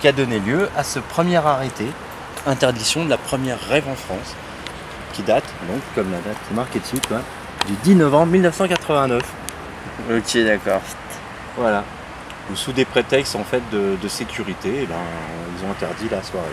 qui a donné lieu à ce premier arrêté, interdiction de la première rêve en France, qui date, donc comme la date qui est marquée dessus, quoi, du 10 novembre 1989. Ok, d'accord. Voilà. Sous des prétextes en fait de sécurité, eh ben, ils ont interdit la soirée.